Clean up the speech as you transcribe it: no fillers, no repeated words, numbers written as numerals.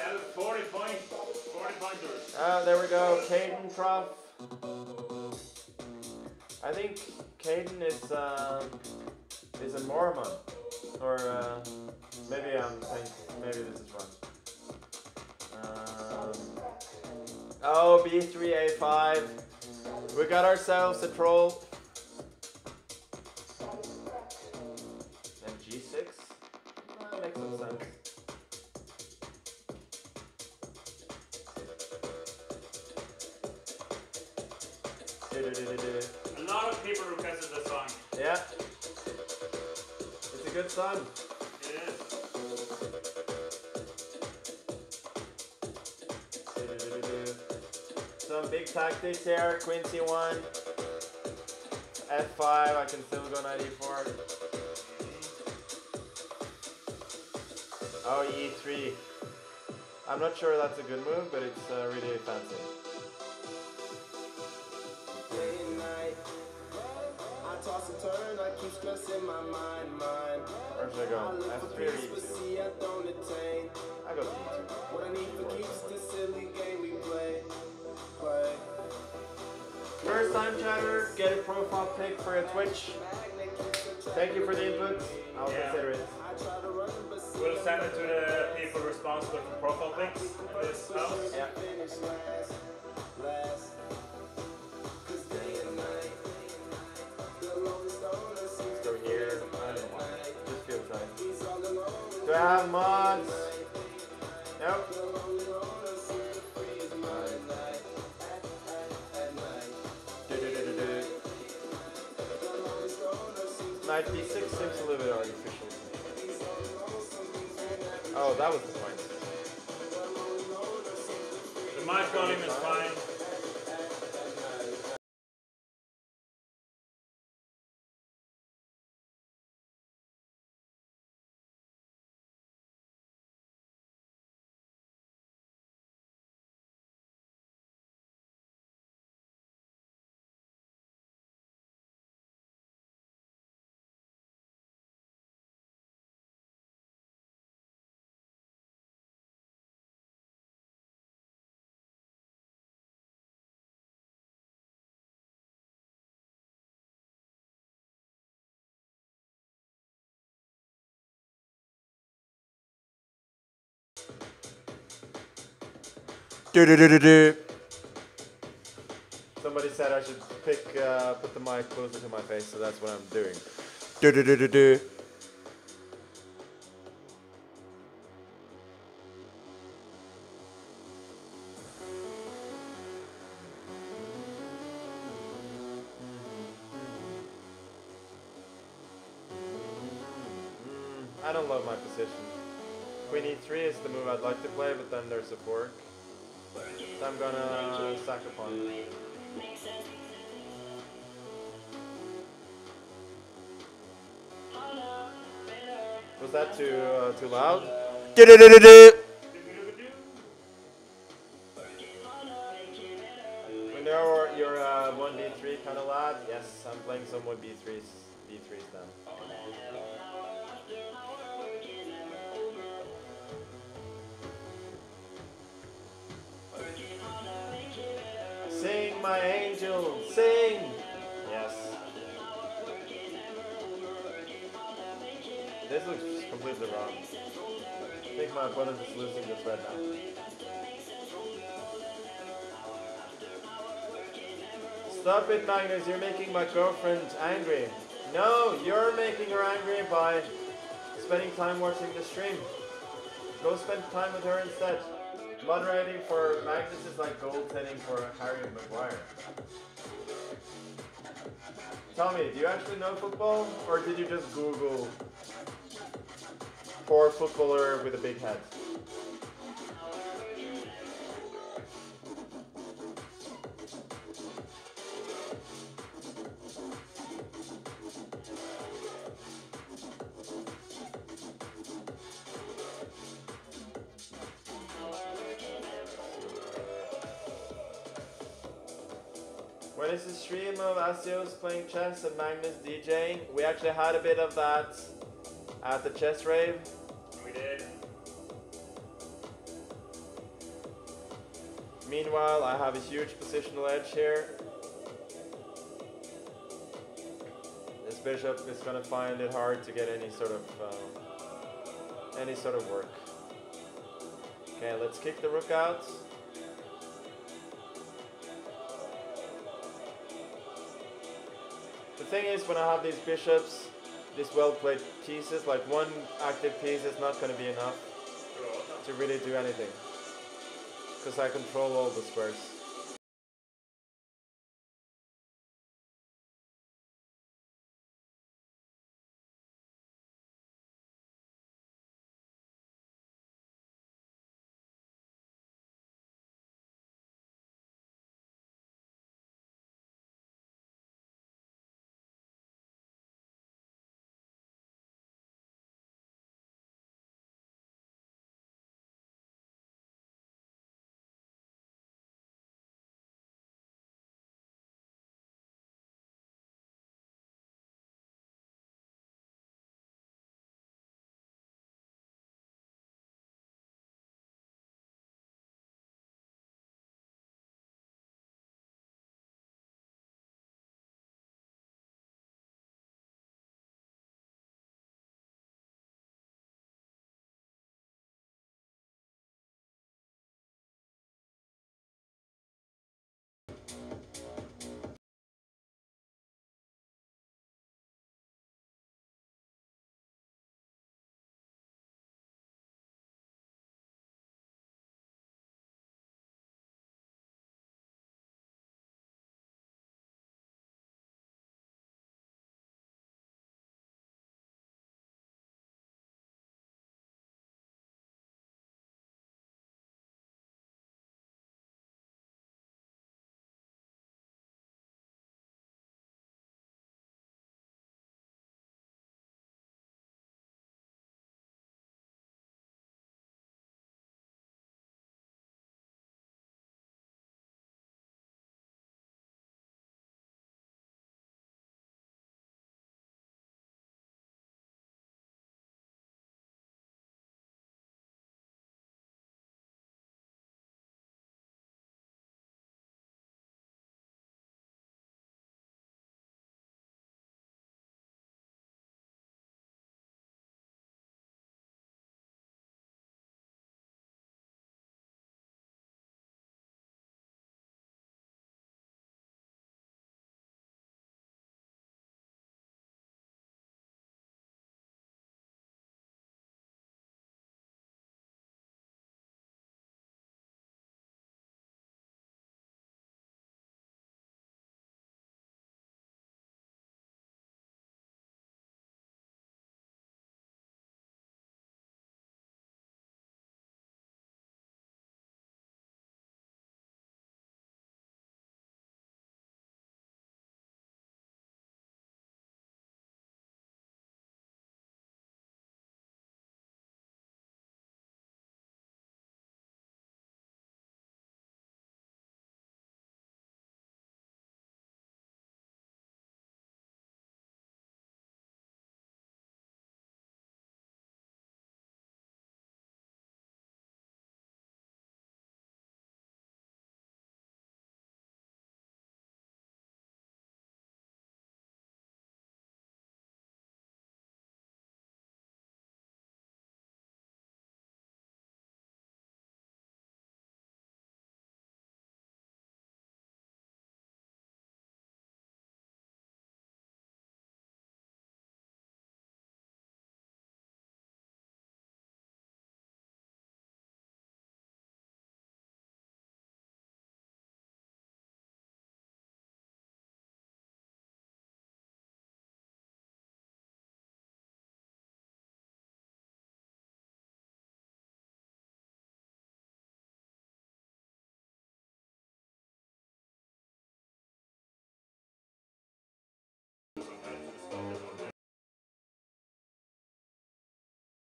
40 pointers. There we go. Caden trough. I think Caden is in Mormon. Or maybe I'm thinking, maybe this is wrong. Oh, B3A5. We got ourselves a troll. And G6? That makes some sense. A lot of people requested this song. Yeah. It's a good song. It is. Some big tactics here. Quincy won. F5, I can still go knight E4. Oh, E3. I'm not sure that's a good move, but it's really fancy. Where should I go? F3 or E2? I go to E2. What I need for keeps this silly game we play. First time chatter, get a profile pic for a Twitch. Thank you for the input. I'll consider it. We'll send it to the people responsible for profile pics in this house. Yeah. Do I have mods? Nope. Knight B6 seems a little bit artificial. Oh, that was the point. The mic volume is fine. Somebody said I should pick, put the mic closer to my face, so that's what I'm doing. I don't love my position. Queen E3 is the move I'd like to play, but then there's a fork. So I'm gonna sack a pawn. Was that too loud? When there were your 1B3 kind of loud, yes, I'm playing some 1B3s now. Sing, my angel, sing! Yes. This looks just completely wrong. I think my opponent is losing the thread now. Stop it, Magnus, you're making my girlfriend angry. No, you're making her angry by spending time watching the stream. Go spend time with her instead. Moderating for Magnus is like goaltending for Harry Maguire. Tell me, do you actually know football? Or did you just Google poor footballer with a big head? When it's a stream of Asios playing chess and Magnus DJing, we actually had a bit of that at the chess rave. We did. Meanwhile, I have a huge positional edge here. This bishop is going to find it hard to get any sort of work. Okay, let's kick the rook out. The thing is, when I have these bishops, these well-played pieces, like one active piece is not going to be enough to really do anything, because I control all the squares.